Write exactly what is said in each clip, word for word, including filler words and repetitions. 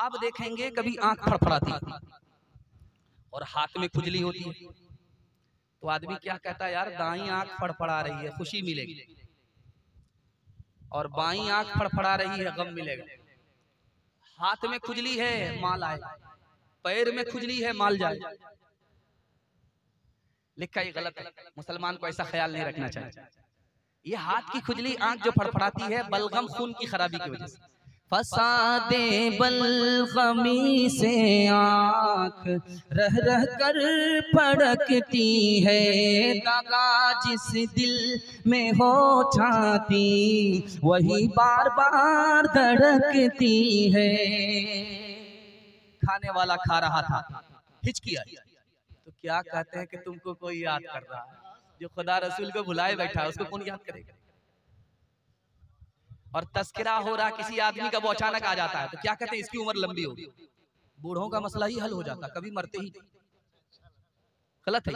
आप देखेंगे कभी आंख फड़फड़ाती है और हाथ में खुजली होती है तो आदमी क्या कहता है, यार दाईं आंख फड़फड़ा रही है खुशी मिलेगी और बाईं आंख फड़फड़ा रही है गम मिलेगा। हाथ में खुजली है माल आए, पैर में खुजली है माल जाए। लिखा ये गलत है, मुसलमान को ऐसा ख्याल नहीं रखना चाहिए। ये हाथ की खुजली आंख जो फड़फड़ाती है बलगम खून की खराबी की वजह से, फसादे बलगमी से आंख रह रह कर फड़कती है, दगा जिस दिल में हो जाती वही बार बार धड़कती है। खाने वाला खा रहा था, हिचकी आई तो क्या कहते हैं कि तुमको कोई याद कर रहा है, जो खुदा रसूल को भुलाए बैठा है उसको कौन याद करेगा। और तस्करा हो रहा किसी आदमी का वो अचानक आ जाता है तो क्या कहते हैं इसकी उम्र लंबी होगी। बूढ़ों का मसला ही हल हो जाता, कभी मरते ही। गलत है,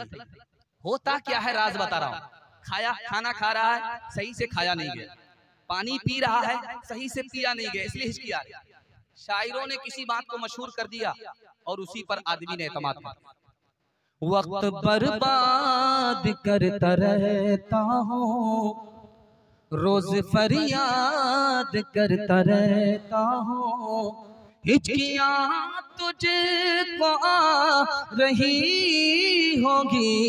होता क्या है राज बता रहा हूँ। खाया, खाना खा रहा है सही से खाया नहीं गया, पानी पी रहा है सही से पिया नहीं गया इसलिए हिचकी आ रही। शायरों ने किसी बात को मशहूर कर दिया और उसी पर आदमी ने एतमाद किया। वक्त बर्बाद करता रहता हूँ, रोज फरियाद करता रहता हूँ, हिचकियाँ तुझको आ रही होगी,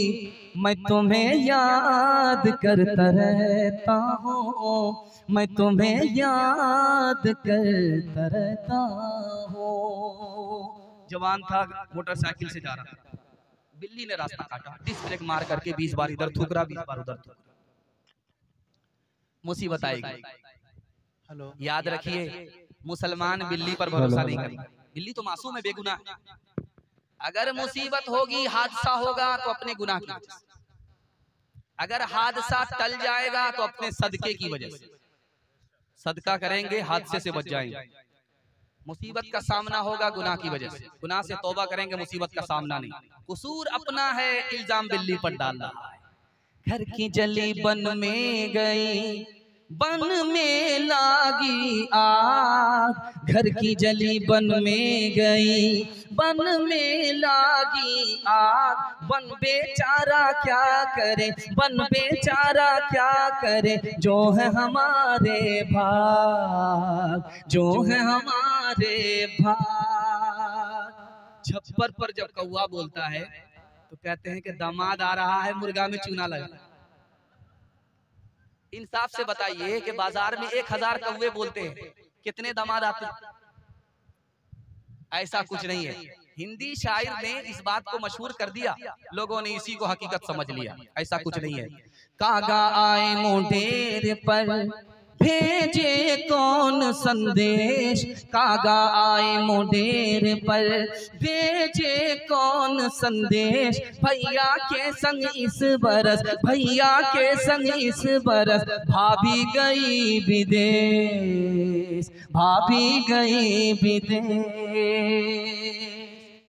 मैं तुम्हें याद करता रहता हूँ, मैं तुम्हें याद करता रहता हूँ। जवान था, मोटरसाइकिल से जा रहा था, बिल्ली ने रास्ता काटा, डिस्क ब्रेक मार करके बीस बार इधर थूक रहा, बीस बार उधर थूक रहा, मुसीबत आएगी। हेलो, याद रखिए मुसलमान बिल्ली पर भरोसा नहीं करेगा, बिल्ली तो मासूम है, बेगुनाह है। अगर मुसीबत होगी, हादसा होगा तो अपने गुनाह की वजह से, अगर हादसा टल जाएगा तो अपने सदके की वजह से, सदका करेंगे हादसे से बच जाएंगे। मुसीबत का सामना होगा गुनाह की वजह से, गुनाह से तौबा करेंगे, मुसीबत का सामना नहीं। कसूर अपना है, इल्जाम बिल्ली पर डालना। घर की जली बन में गई, बन में लागी आग, घर की जली बन में गई, बन में लागी आग, बन बेचारा क्या करे, बन बेचारा क्या करे, जो है हमारे भाग, जो है हमारे भाग। छप्पर पर जब कौवा बोलता है तो कहते हैं कि दामाद आ रहा है, मुर्गा में चूना लगा। इंसाफ से बताइए कि बाजार में एक हजार कौवे बोलते हैं, कितने दामाद आते हैं? ऐसा कुछ नहीं है। हिंदी शायर ने इस बात को मशहूर कर दिया, लोगों ने इसी को हकीकत समझ लिया। ऐसा कुछ नहीं है। कागा आए मोटेर पर भेजे कौन संदेश, कागा आए मोडेर पर भेजे कौन संदेश, भैया के संग इस बरस, भैया के संग इस बरस, भाभी गई विदेश, भाभी गई विदेश।